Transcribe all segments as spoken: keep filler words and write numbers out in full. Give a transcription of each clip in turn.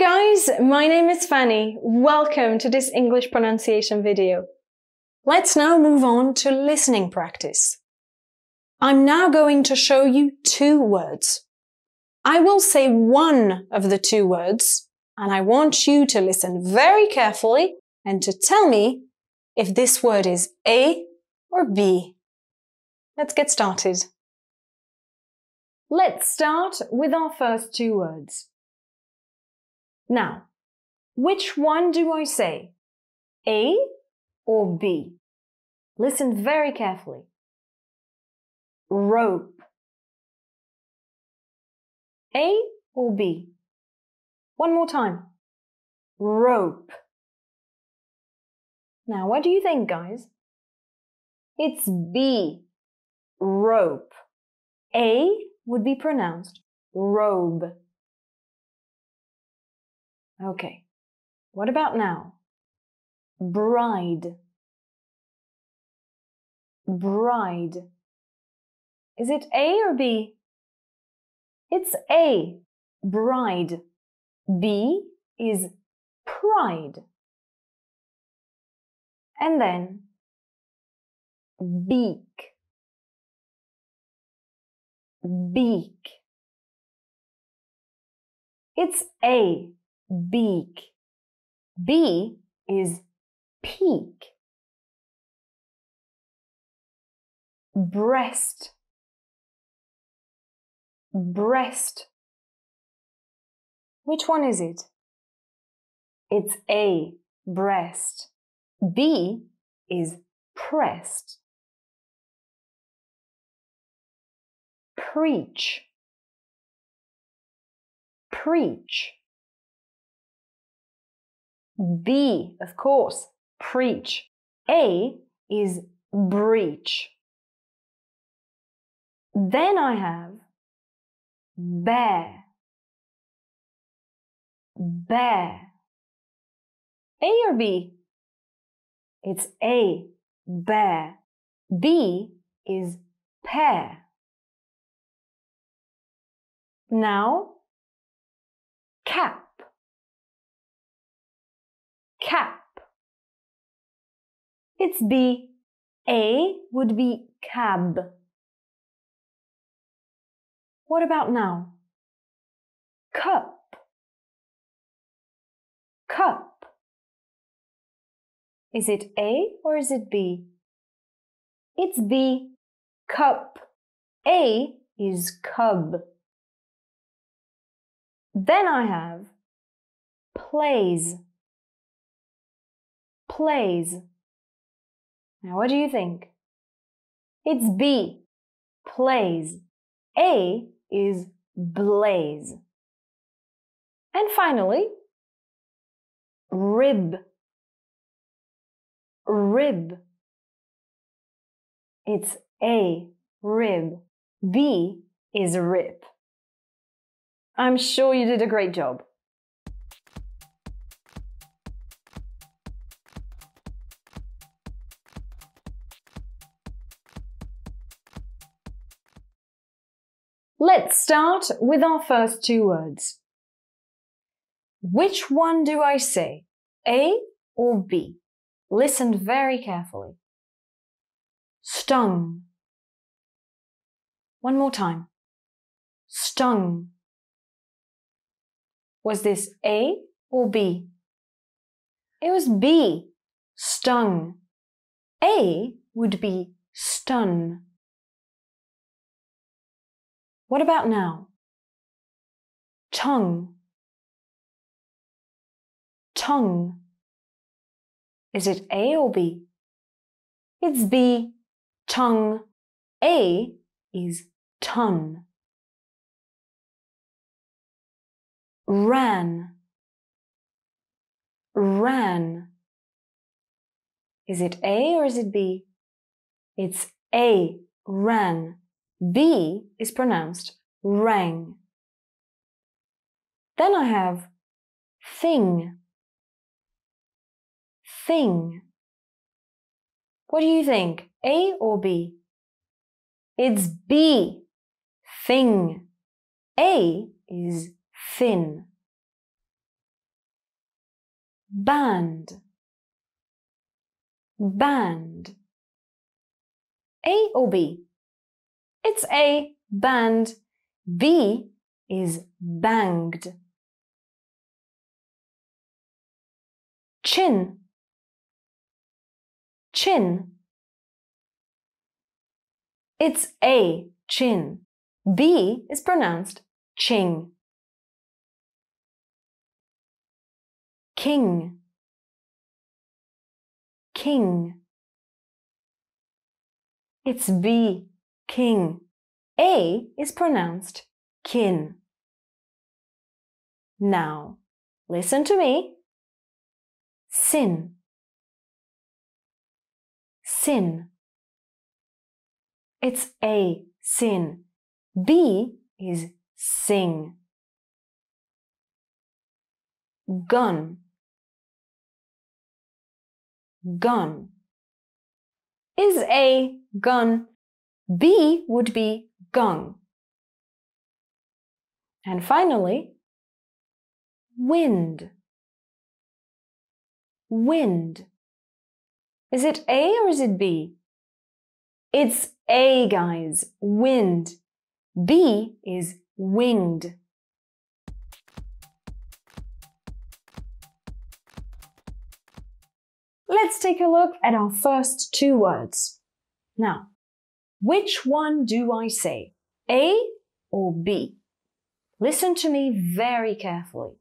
guys, my name is Fanny. Welcome to this English pronunciation video. Let's now move on to listening practice. I'm now going to show you two words. I will say one of the two words, and I want you to listen very carefully and to tell me if this word is A or B. Let's get started. Let's start with our first two words. Now, which one do I say? A or B? Listen very carefully. Rope. A or B? One more time. Rope. Now, what do you think, guys? It's B. Rope. A would be pronounced robe. Okay, what about now? Bride. Bride. Is it A or B? It's A. Bride. B is pride. And then beak. Beak. It's A. Beak. B is peak. Breast. Breast. Which one is it? It's A. Breast. B is pressed. Preach. Preach. B, of course, preach. A is breach. Then I have bear. Bear. A or B? It's A, bear. B is pear. Now, cap. Cap. It's B. A would be cab. What about now? Cup. Cup. Is it A or is it B? It's B. Cup. A is cub. Then I have plays. Plays. Now, what do you think? It's B. Plays. A is blaze. And finally, rib. Rib. It's A. Rib. B is rip. I'm sure you did a great job. Let's start with our first two words. Which one do I say? A or B? Listen very carefully. Stung. One more time. Stung. Was this A or B? It was B. Stung. A would be stun. What about now? Tongue. Tongue. Is it A or B? It's B. Tongue. A is ton. Ran. Ran. Is it A or is it B? It's A. Ran. B is pronounced rang. Then I have thing. Thing. What do you think? A or B? It's B. Thing. A is thin. band, band. A or B? It's A, band. B is banged. Chin, chin. It's A, chin. B is pronounced ching. King, king. It's B, king. A is pronounced kin. Now, listen to me. Sin, sin. It's A, sin. B is sing. Gun, gun. Is A, gun. B would be gung. And finally, wind, wind. Is it A or is it B? It's A, guys, wind. B is winged. Let's take a look at our first two words. Now, which one do I say, A or B? Listen to me very carefully.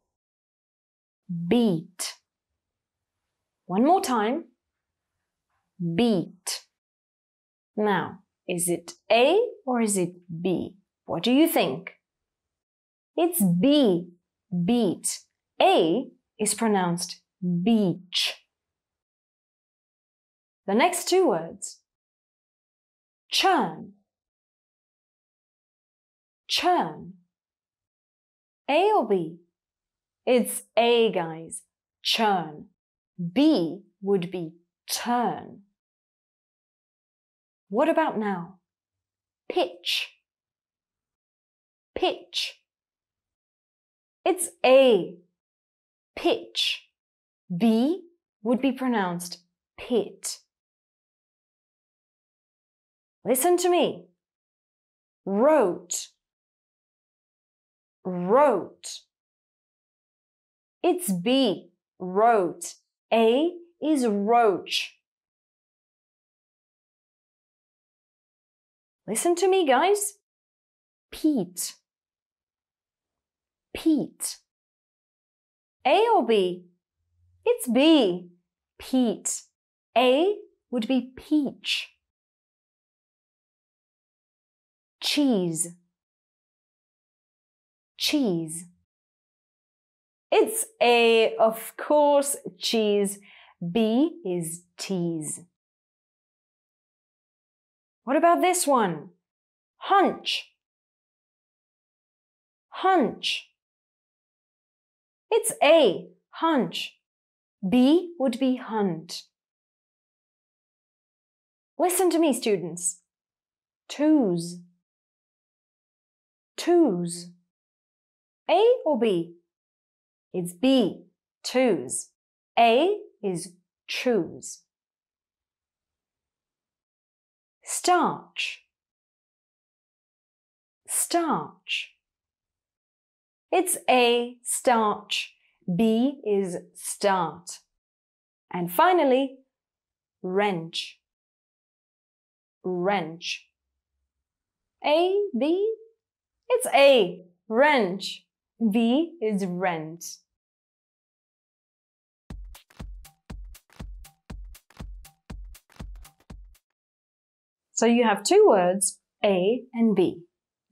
Beat. One more time. Beat. Now, is it A or is it B? What do you think? It's B, beat. A is pronounced beach. The next two words. Churn, churn. A or B? It's A, guys, churn. B would be turn. What about now? Pitch, pitch. It's A, pitch. B would be pronounced pit. Listen to me. Wrote, wrote. It's B, wrote. A is roach. Listen to me, guys. Pete, Pete. A or B? It's B, Pete. A would be peach. Cheese, cheese. It's A, of course, cheese. B is tease. What about this one? Hunch, hunch. It's A, hunch. B would be hunt. Listen to me, students. Twos, twos. A or B? It's B, twos. A is choose. Starch, starch. It's A, starch. B is start. And finally, wrench, wrench. A, B? It's A, wrench. B is rent. So you have two words, A and B.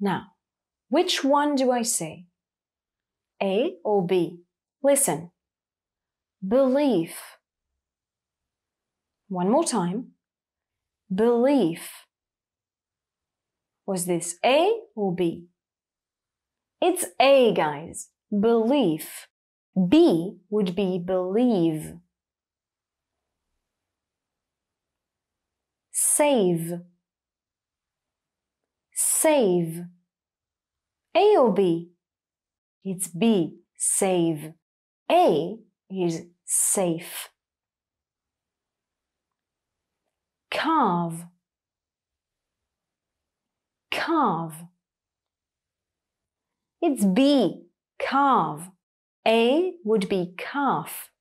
Now, which one do I say? A or B? Listen. Belief. One more time. Belief. Was this A or B? It's A, guys, belief. B would be believe. Save, save. A or B? It's B, save. A is safe. Carve, carve. It's B, carve. A would be calf.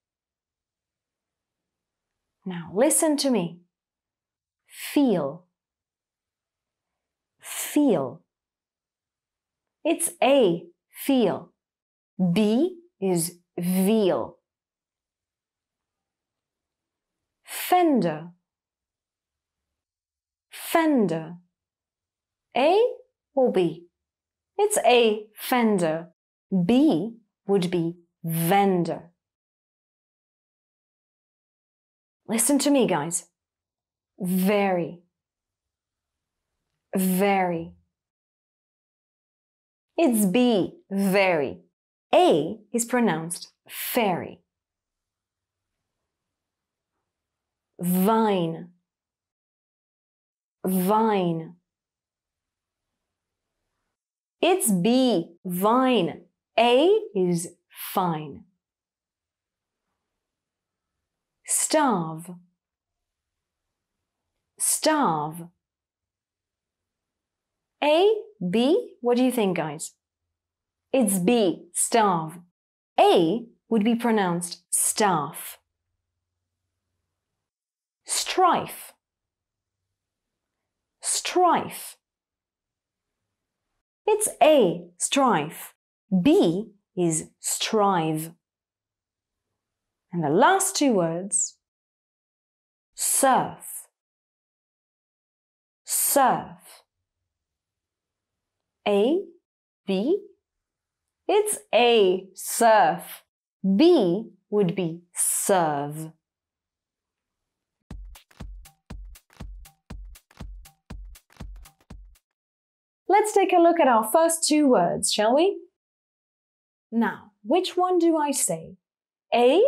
Now listen to me. Feel, feel. It's A, feel. B is veal. Fender, fender. A or B? It's A, fender. B would be vendor. Listen to me, guys. Very, very. It's B, very. A is pronounced fairy. Vine, vine. It's B, vine. A is fine. Starve, starve. A, B, what do you think, guys? It's B, starve. A would be pronounced staff. Strife, strife. It's A, strife. B is strive. And the last two words, surf, surf. A, B, it's A, surf. B would be serve. Let's take a look at our first two words, shall we? Now, which one do I say? A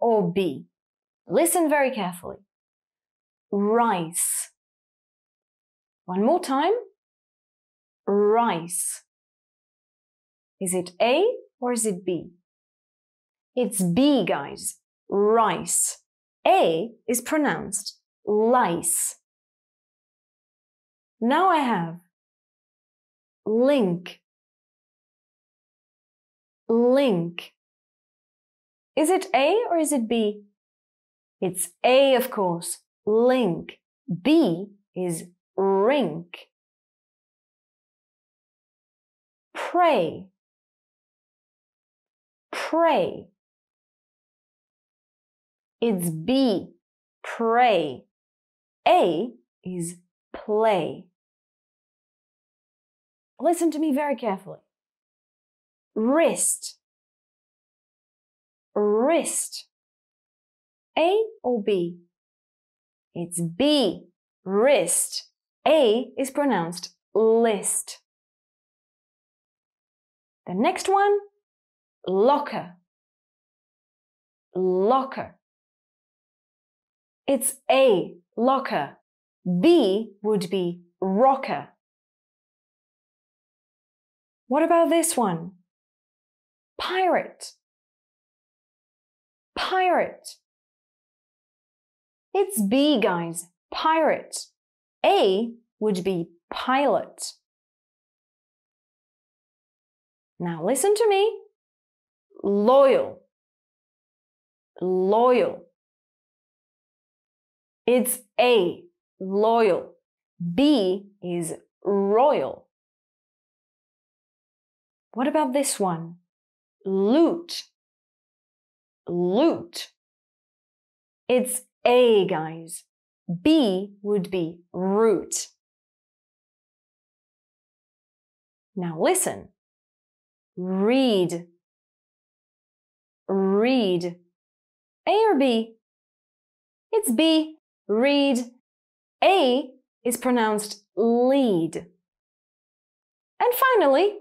or B? Listen very carefully. Rice. One more time. Rice. Is it A or is it B? It's B, guys. Rice. A is pronounced lice. Now I have link, link. Is it A or is it B? It's A, of course. Link. B is rink. Pray, pray. It's B, pray. A is play. Listen to me very carefully. Wrist, wrist. A or B? It's B, wrist. A is pronounced list. The next one, locker, locker. It's A, locker. B would be rocker. What about this one? Pirate, pirate. It's B, guys, pirate. A would be pilot. Now listen to me. Loyal, loyal. It's A, loyal. B is royal. What about this one? Loot, loot. It's A, guys. B would be root. Now listen. Read, read. A or B? It's B, read. A is pronounced lead. And finally,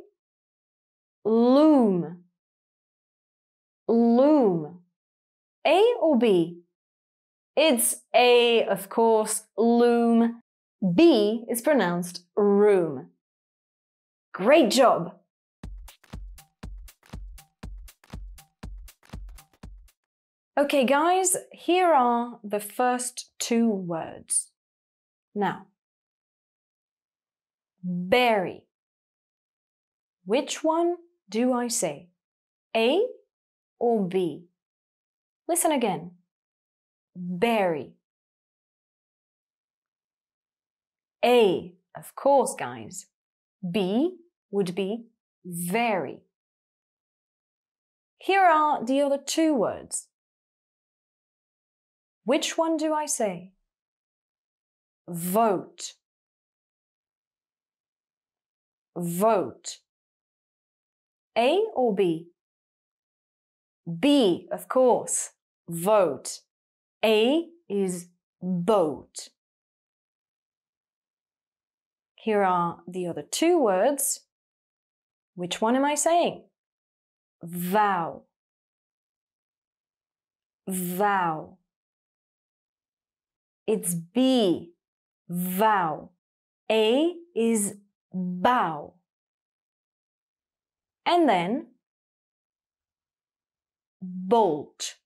loom, loom. A or B? It's A, of course, loom. B is pronounced room. Great job! Okay guys, here are the first two words. Now, berry. Which one do I say? A or B? Listen again. Berry. A, of course, guys. B would be very. Here are the other two words. Which one do I say? Vote. Vote. A or B? B, of course. Vote. A is boat. Here are the other two words. Which one am I saying? Vow. Vow. It's B, vow. A is bow. And then bolt.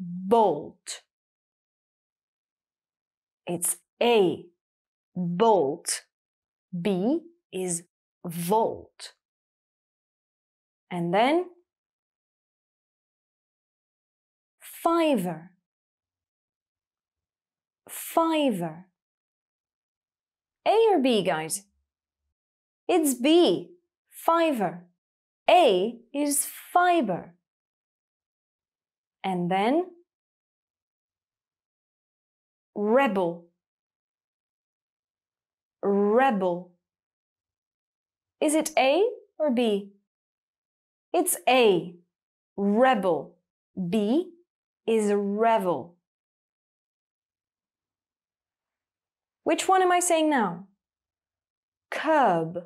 Bolt. It's A, bolt. B is volt. And then fiver. Fiver. A or B, guys? It's B, fiver. A is fiber. And then rebel. Rebel. Is it A or B? It's A, rebel. B is revel. Which one am I saying now? Curb.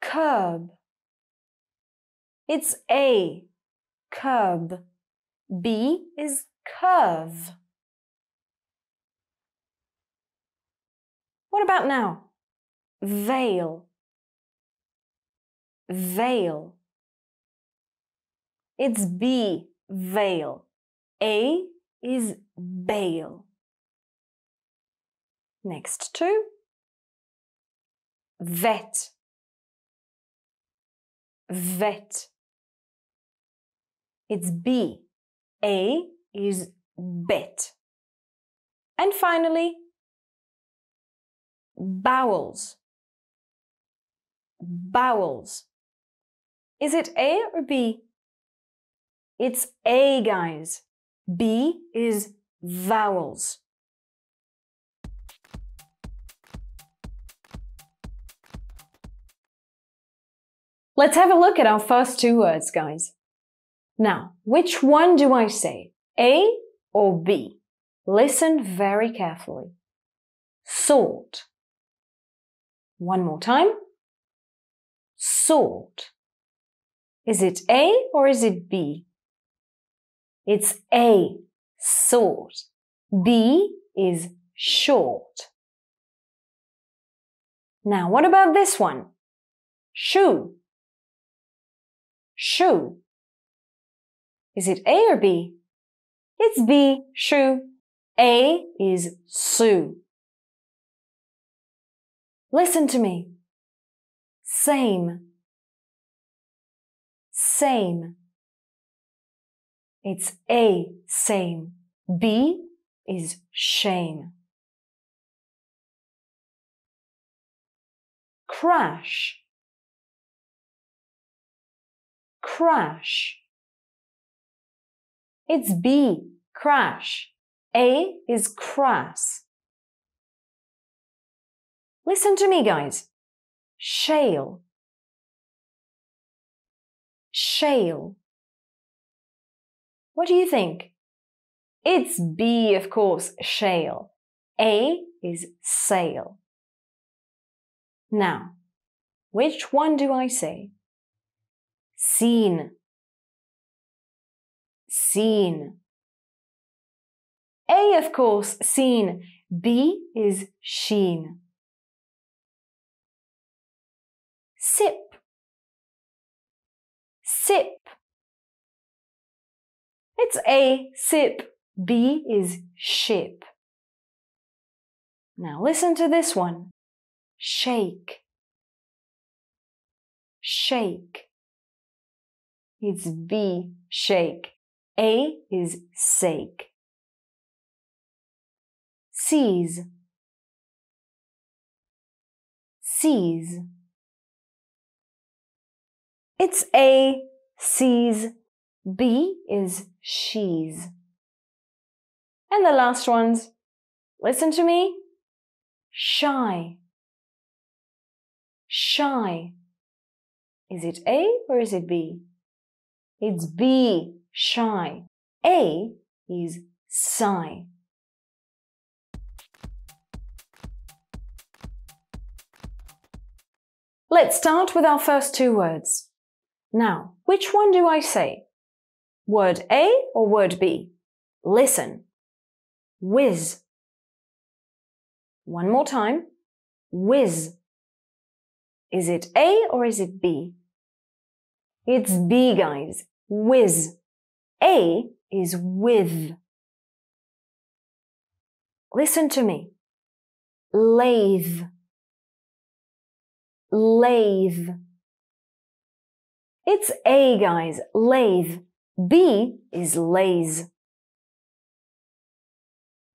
Curb. It's A, curb. B is curve. What about now? Veil. Veil. It's B, veil. A is bail. Next two. Vet. Vet. It's B. A is bet. And finally, bowels. Bowels. Is it A or B? It's A, guys. B is vowels. Let's have a look at our first two words, guys. Now, which one do I say? A or B? Listen very carefully. Sort. One more time. Sort. Is it A or is it B? It's A, sort. B is short. Now, what about this one? Shoe. Shoe. Is it A or B? It's B, shoe. A is sue. Listen to me. Same. Same. It's A, same. B is shame. Crash. Crash. It's B, crash. A is crass. Listen to me, guys. Shale. Shale. What do you think? It's B, of course, shale. A is sail. Now, which one do I say? Seen. Seen. A, of course, seen. B is sheen. Sip. Sip. It's A, sip. B is ship. Now listen to this one. Shake. Shake. It's B, shake. A is sake. Seize. Seize. It's A, seize. B is she's. And the last ones. Listen to me. Shy. Shy. Is it A or is it B? It's B, shy. A is sigh. Let's start with our first two words. Now, which one do I say? Word A or word B? Listen. Whiz. One more time. Whiz. Is it A or is it B? It's B, guys. Whiz. A is with. Listen to me. Lathe. Lathe. It's A, guys. Lathe. B is lays.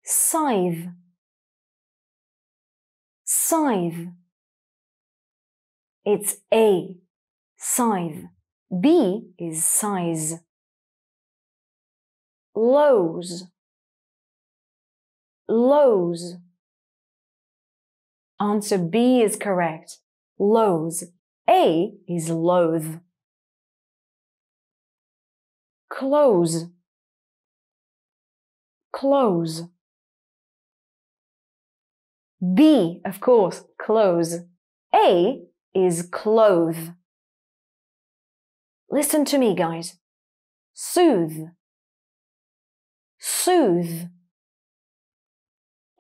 Scythe. Scythe. It's A, scythe. B is size. Lows. Lows. Answer B is correct. Lows. A is loathe. Close. Close. B, of course, close. A is clothe. Listen to me, guys. Soothe. Soothe.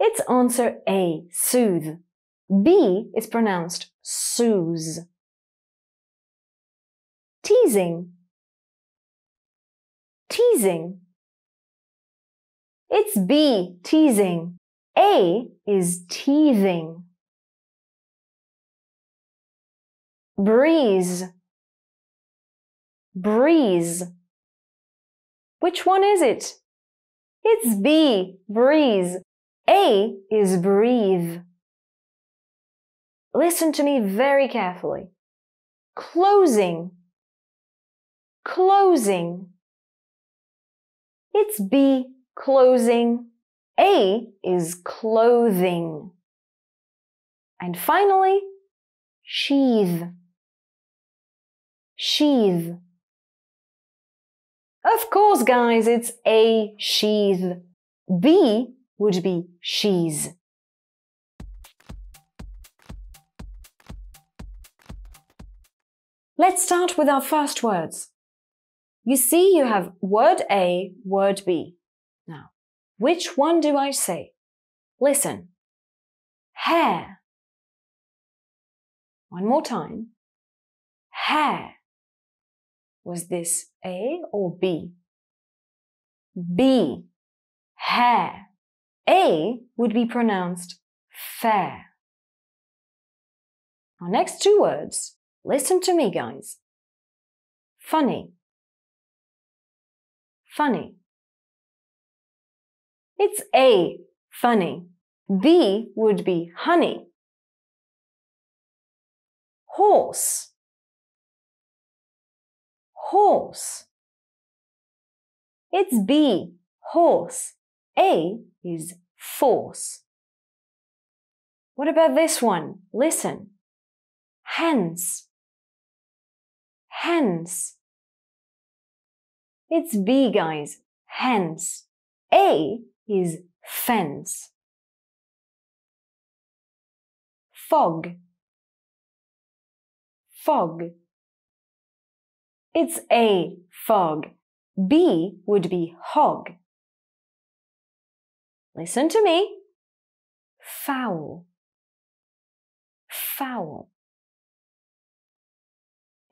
It's answer A, soothe. B is pronounced soothe. Teasing. Teasing. It's B, teasing. A is teething. Breeze. Breeze. Which one is it? It's B, breeze. A is breathe. Listen to me very carefully. Closing. Closing. It's B, closing. A is clothing. And finally, sheath. Sheath. Of course, guys, it's A, sheath. B would be she's. Let's start with our first words. You see, you have word A, word B. Now, which one do I say? Listen. Hair. One more time. Hair. Was this A or B? B. Hair. A would be pronounced fair. Our next two words. Listen to me, guys. Funny. Funny. It's A, funny. B would be honey. Horse. Horse. It's B, horse. A is force. What about this one? Listen. Hands. Hands. It's B, guys. Hands. A is fence. Fog. Fog. It's A, fog. B would be hog. Listen to me. Foul. Foul.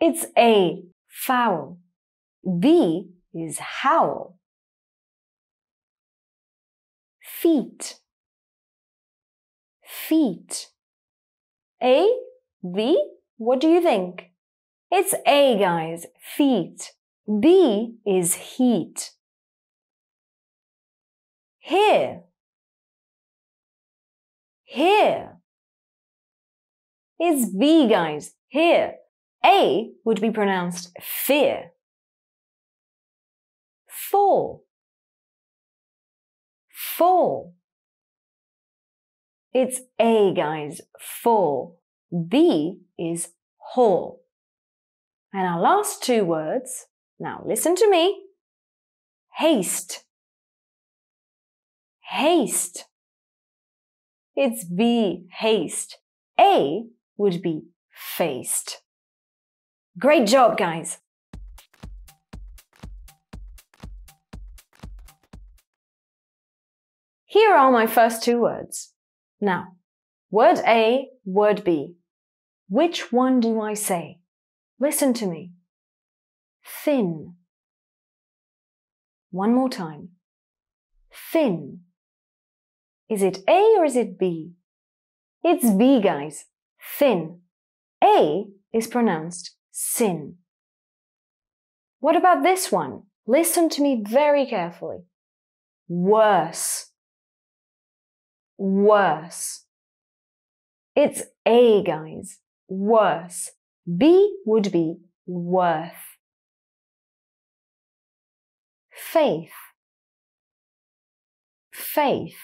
It's A, foul. B is howl. feet, feet. A, B, what do you think? It's A, guys, feet. B is heat. Here, here is B, guys, here. A would be pronounced fear. Fall, fall. It's A, guys, fall. B is hall. And our last two words, now listen to me. Haste, haste. It's B, haste. A would be faced. Great job, guys! Here are my first two words. Now, word A, word B. Which one do I say? Listen to me. Thin. One more time. Thin. Is it A or is it B? It's B, guys. Thin. A is pronounced sin. What about this one? Listen to me very carefully. Worse. Worse. It's A, guys. Worse. B would be worth. Faith. Faith.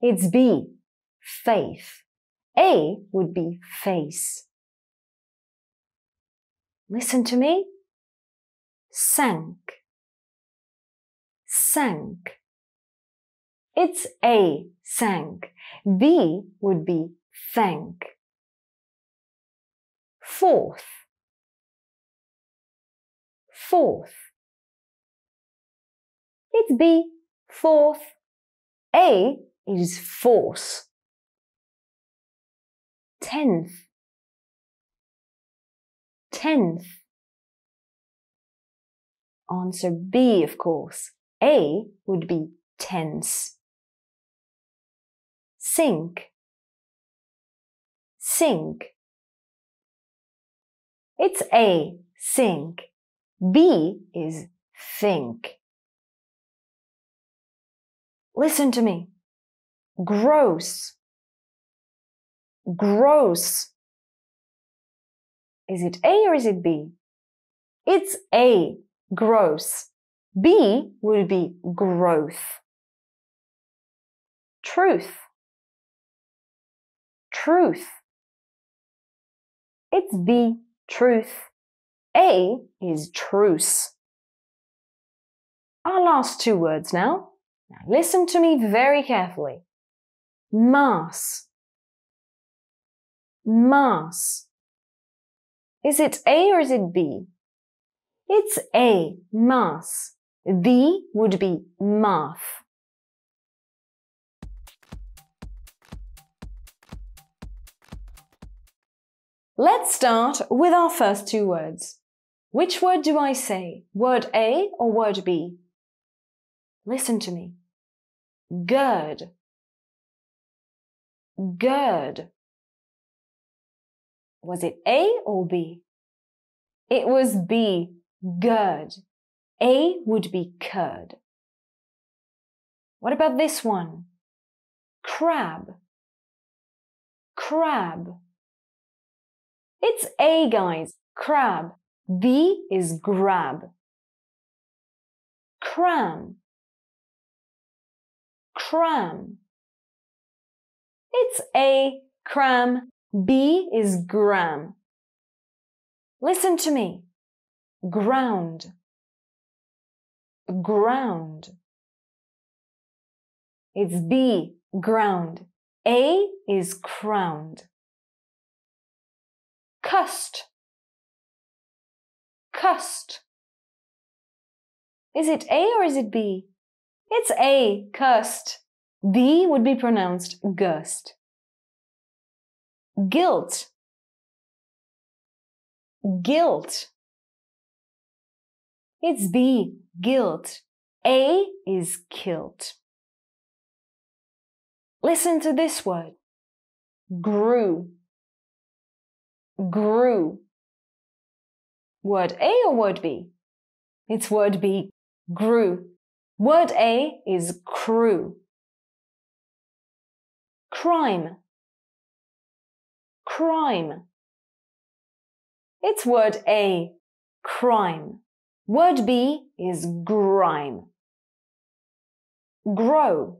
It's B, faith. A would be face. Listen to me. Sank, sank. It's A, sank. B would be thank. Fourth, fourth. It's B, fourth. A is force. Tenth, tenth. Answer B, of course. A would be tense. Sink, sink. It's A, sink. B is think. Listen to me. Gross, gross. Is it A or is it B? It's A, gross. B would be growth. Truth, truth. It's B, truth. A is truce. Our last two words now. Now listen to me very carefully. Mass, mass. Is it A or is it B? It's A, mass. B would be math. Let's start with our first two words. Which word do I say? Word A or word B? Listen to me. Gird, gird. Was it A or B? It was B, gird. A would be curd. What about this one? Crab, crab. It's A, guys, crab. B is grab. Cram, cram. It's A, cram. B is gram. Listen to me. Ground, ground. It's B, ground. A is crowned. Cussed, cussed. Is it A or is it B? It's A, cussed. B would be pronounced gust. Guilt, guilt. It's B, guilt. A is kilt. Listen to this word. Grew. Grew. Word A or word B? It's word B, grew. Word A is crew. Crime. Crime. It's word A, crime. Word B is grime. Grow.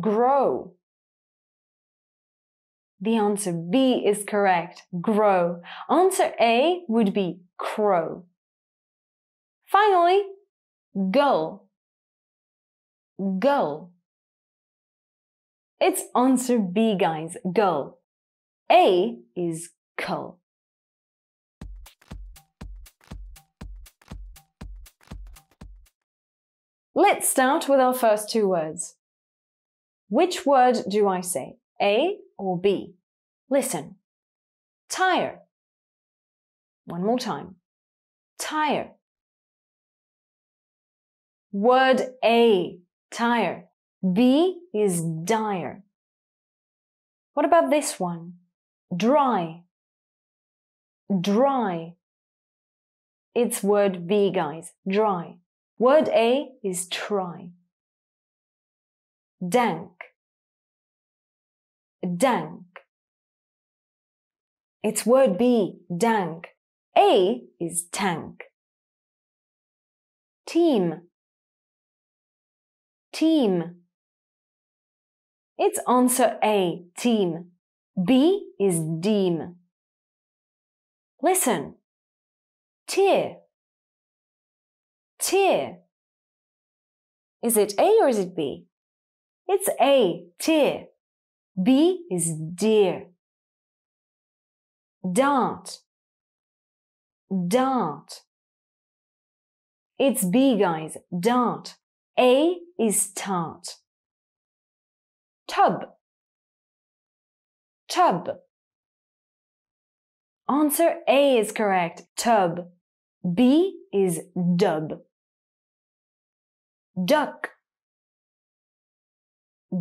Grow. The answer B is correct. Grow. Answer A would be crow. Finally, gull. Gull. It's answer B, guys. Gull. A is cull. Let's start with our first two words. Which word do I say? A or B? Listen. Tire. One more time. Tire. Word A, tire. B is dire. What about this one? Dry. Dry. It's word B, guys. Dry. Word A is try. Dank. Dank. It's word B, dank. A is tank. Team. Team. It's answer A, team. B is deem. Listen. Tear. Tear. Is it A or is it B? It's A, tear. B is dear. Dart. Dart. It's B, guys. Dart. A is tart. Tub. Tub. Answer A is correct. Tub. B is dub. Duck.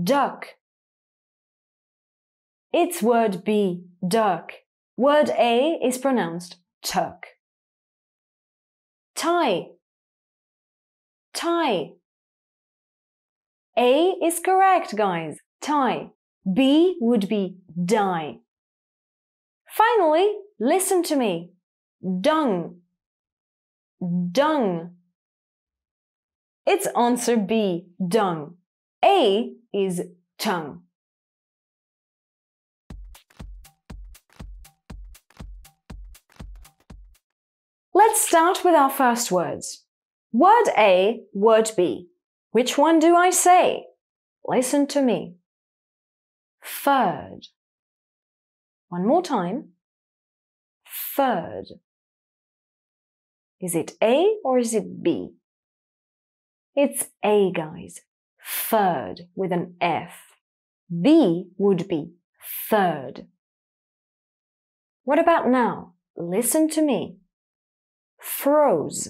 Duck. It's word B, duck. Word A is pronounced tuck. Tie. Tie. A is correct, guys. Tie. B would be die. Finally, listen to me. Dung. Dung. It's answer B, dung. A is tongue. Let's start with our first words. Word A, word B. Which one do I say? Listen to me. Third. One more time. Third. Is it A or is it B? It's A, guys. Third with an F. B would be third. What about now? Listen to me. Froze.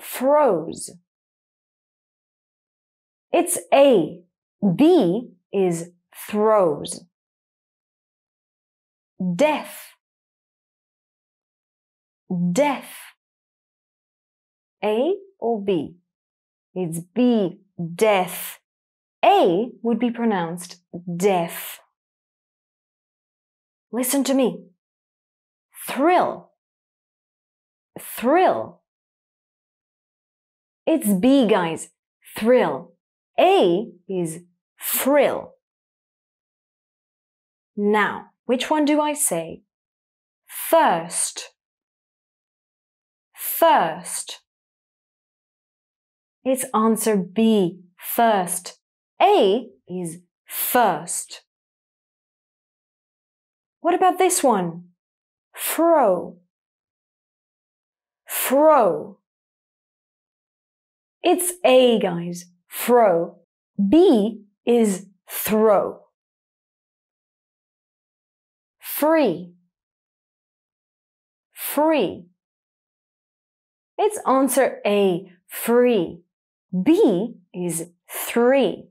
Froze. It's A. B is throws. Death. Death. A or B? It's B, death. A would be pronounced death. Listen to me. Thrill. Thrill. It's B, guys. Thrill. A is frill. Now, which one do I say? First. First. It's answer B, first. A is first. What about this one? Fro. Fro. It's A, guys. Fro. B is throw. Free. Free. It's answer A, free. B is three.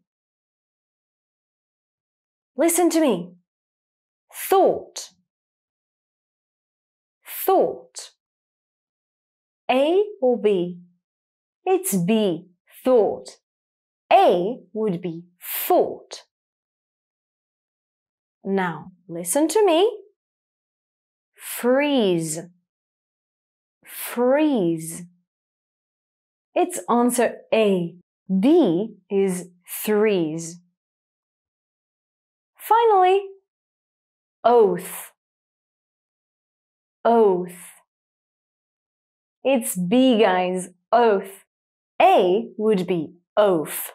Listen to me. Thought. Thought. A or B? It's B, thought. A would be thought. Now, listen to me. Freeze. Freeze. It's answer A. B is threes. Finally, oath. Oath. It's B, guys. Oath. A would be oath.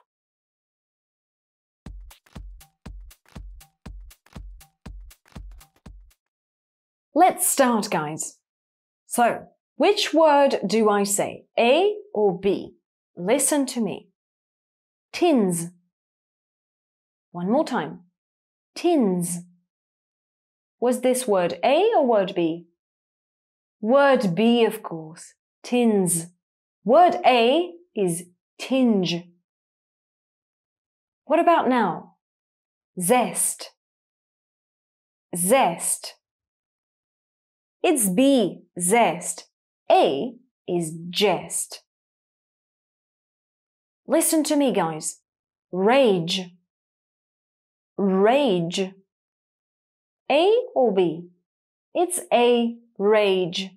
Let's start, guys. So, which word do I say, A or B? Listen to me. Tins. One more time. Tins. Was this word A or word B? Word B, of course. Tins. Word A is tinge. What about now? Zest. Zest. It's B, zest. A is jest. Listen to me, guys. Rage. Rage. A or B? It's A, rage.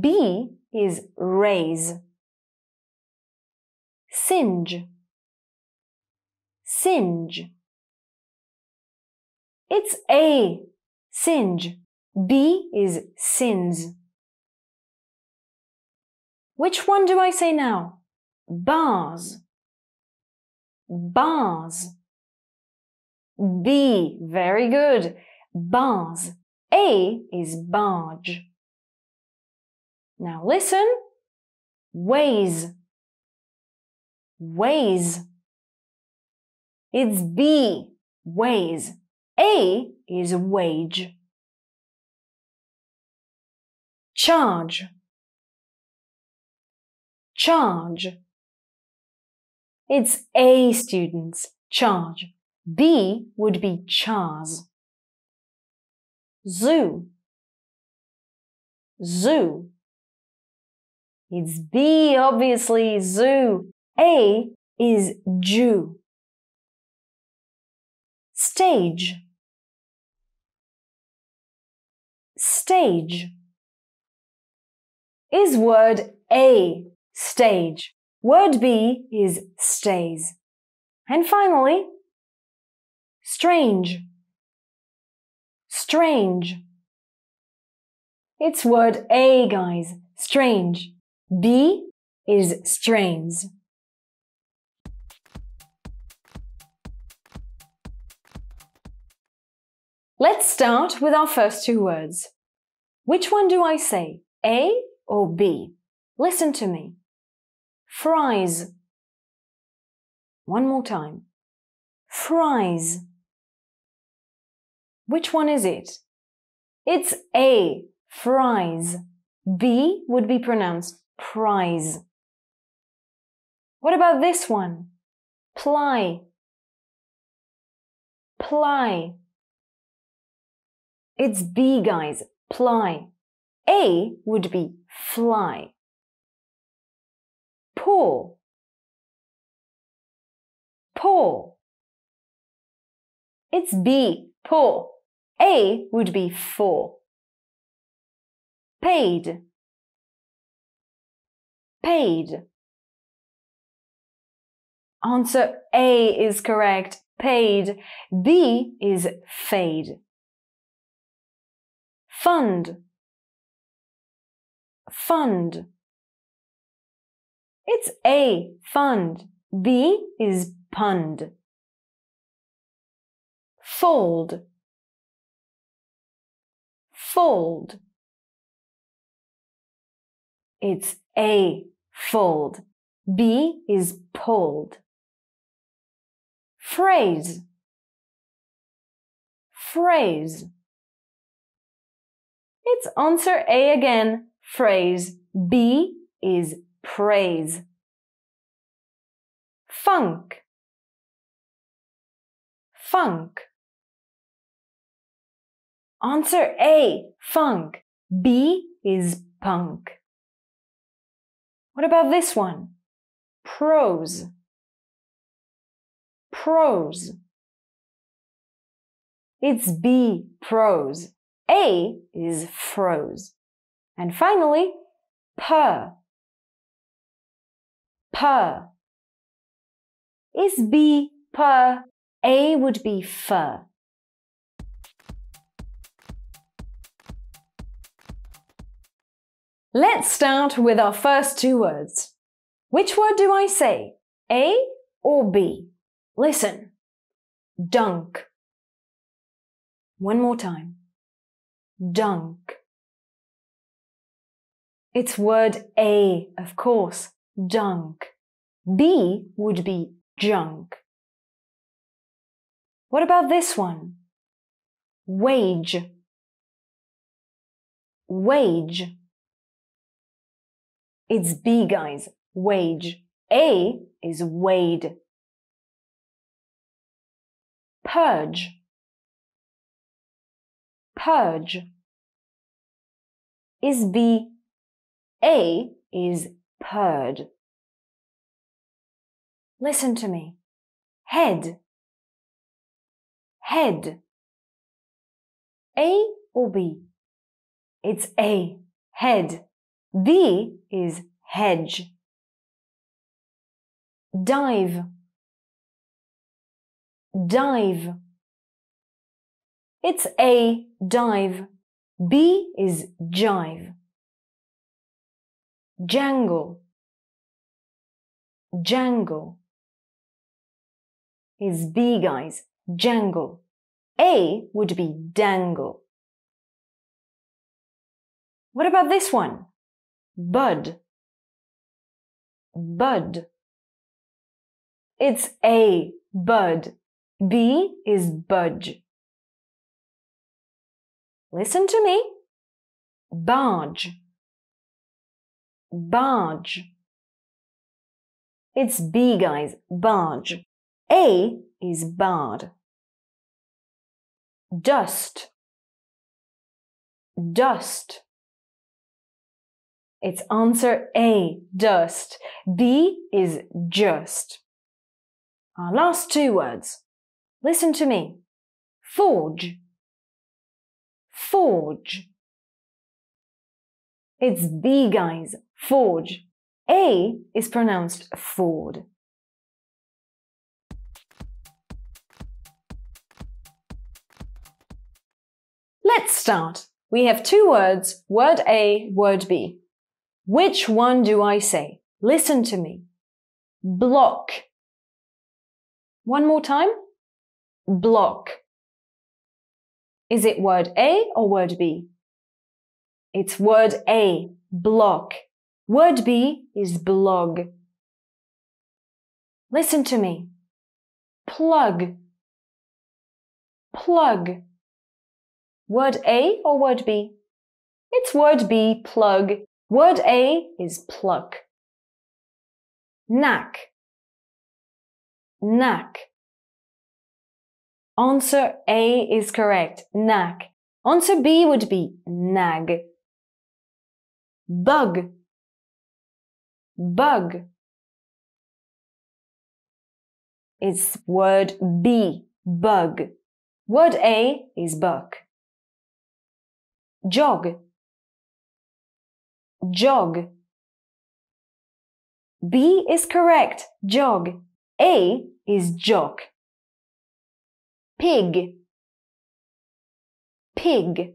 B is raise. Singe. Singe. It's A, singe. B is sins. Which one do I say now? Bars. Bars. B, very good. Bars. A is barge. Now listen. Ways. Ways. It's B, ways. A is wage. Charge. Charge. It's A, students. Charge. B would be chars. Zoo. Zoo. It's B, obviously. Zoo. A is Jew. Stage. Stage. Is word A, stage. Word B is stays. And finally, strange. Strange. It's word A, guys. Strange. B is strains. Let's start with our first two words. Which one do I say? A or B? Listen to me. Fries. One more time. Fries. Which one is it? It's A, fries. B would be pronounced prize. What about this one? Ply. Ply. It's B, guys. Ply. A would be fly. Pour. Pour. It's B, pour. A would be for. Paid. Paid. Answer A is correct. Paid. B is fade. Fund. Fund. It's A, fund. B is pund. Fold. Fold. It's A, fold. B is pulled. Phrase. Phrase. It's answer A again. Phrase. B is praise. funk, funk. Answer A, funk. B is punk. What about this one? Prose, prose. It's B, prose. A is froze. And finally, purr, purr. Is B, purr. A would be fur. Let's start with our first two words. Which word do I say? A or B? Listen. Dunk. One more time. Dunk. It's word A, of course. Dunk. B would be junk. What about this one? Wage. Wage. It's B, guys. Wage. A is wade. Purge. Purge. Is B. A is purred. Listen to me. Head. Head. A or B? It's A. Head. B is hedge. Dive. Dive. It's A, dive. B is jive. Jangle. Jangle. It's B, guys. Jangle. A would be dangle. What about this one? Bud. Bud. It's A, bud. B is budge. Listen to me. Barge. Barge. It's B, guys. Barge. A is barred. Dust. Dust. It's answer A, dust. B is just. Our last two words. Listen to me. Forge. Forge. It's B, guys. Forge. A is pronounced Ford. Let's start. We have two words, word A, word B. Which one do I say? Listen to me. Block. One more time. Block. Is it word A or word B? It's word A, block. Word B is blog. Listen to me. Plug. Plug. Word A or word B? It's word B, plug. Word A is pluck. Knack. Knack. Answer A is correct. Knack. Answer B would be nag. Bug. Bug. It's word B, bug. Word A is buck. Jog. Jog. B is correct. Jog. A is jock. Pig. Pig.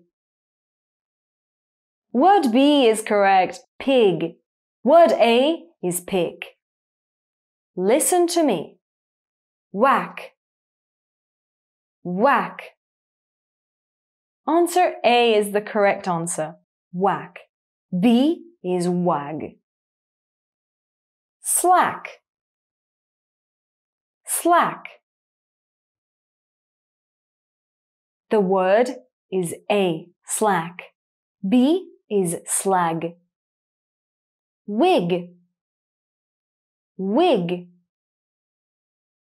Word B is correct. Pig. Word A is pick. Listen to me. Whack. Whack. Answer A is the correct answer. Whack. B is wag. Slack. Slack. The word is A, slack. B is slag. Wig. Wig.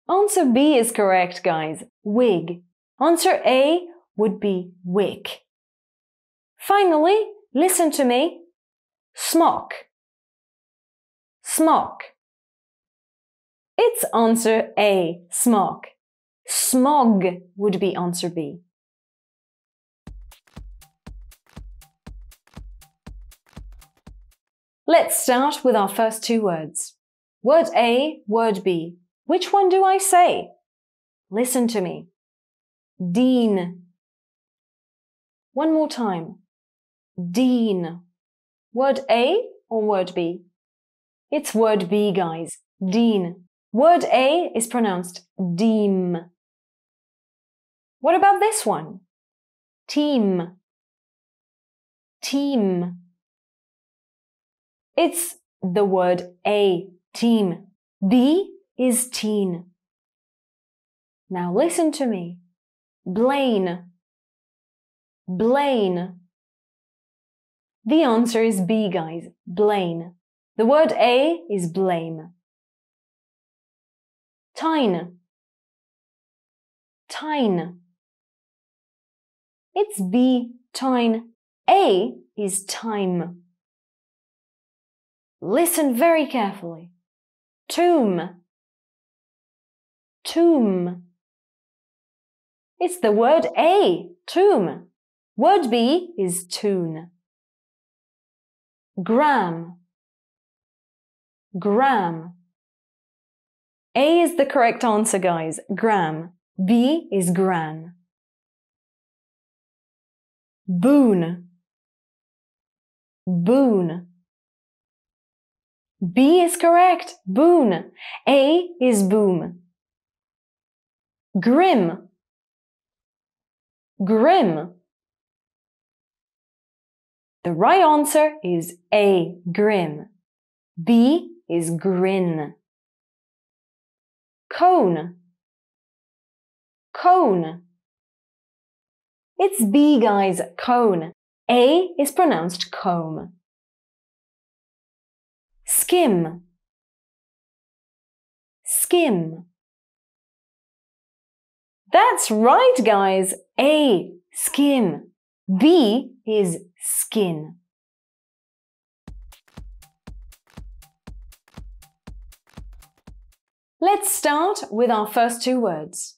Answer B is correct, guys. Wig. Answer A would be wick. Finally, listen to me. Smock. Smock. It's answer A, smock. Smog would be answer B. Let's start with our first two words. Word A, word B. Which one do I say? Listen to me. Dean. One more time. Dean. Word A or word B? It's word B, guys. Dean. Word A is pronounced deem. What about this one? Team. Team. It's the word A, team. B is teen. Now listen to me. Blaine. Blaine. The answer is B, guys. Blaine. The word A is blame. Tine. Tine. It's B, tine. A is time. Listen very carefully. Tomb. Tomb. It's the word A, tomb. Word B is tune. Gram. Gram. A is the correct answer, guys. Gram. B is gran. Boon. Boon. B is correct. Boon. A is boom. Grim. Grim. The right answer is A, grim. B is grin. Cone. Cone. It's B, guys, cone. A is pronounced comb. Skim. Skim. That's right, guys. A, skim. B is skin. Let's start with our first two words.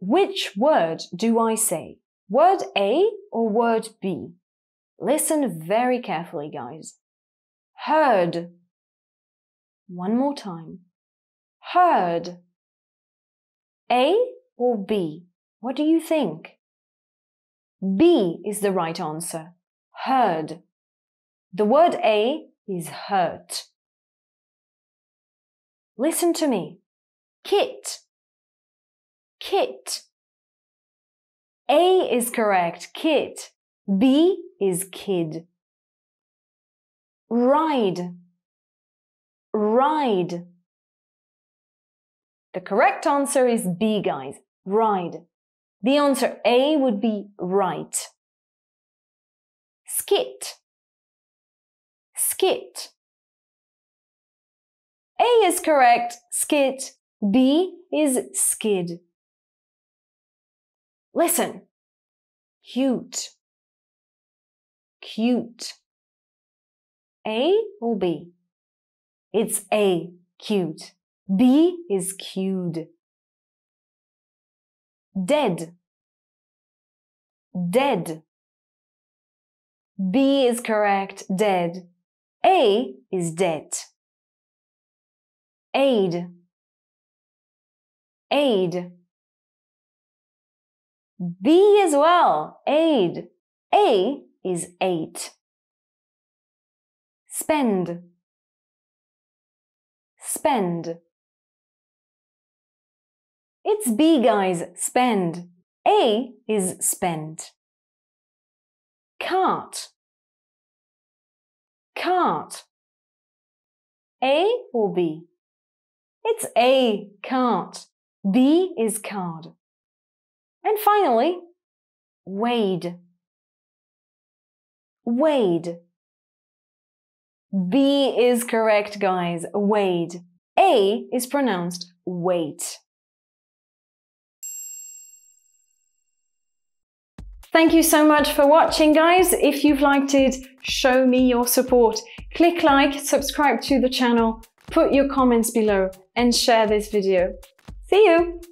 Which word do I say? Word A or word B? Listen very carefully, guys. Heard. One more time. Heard. A or B? What do you think? B is the right answer. Heard. The word A is hurt. Listen to me. Kit. Kit. A is correct. Kit. B is kid. Ride. Ride. The correct answer is B, guys. Ride. The answer A would be right. Skit. Skit. A is correct. Skit. B is skid. Listen. Cute. Cute. A or B? It's A, cute. B is cued. Dead. Dead. B is correct, dead. A is debt. Aid. Aid. B as well, aid. A is eight. Spend. Spend. It's B, guys, spend. A is spend. Cart. Cart. A or B? It's A, cart. B is card. And finally, wade. Wade. B is correct, guys. Wade. A is pronounced weight. Thank you so much for watching, guys. If you've liked it, show me your support. Click like, subscribe to the channel, put your comments below and share this video. See you!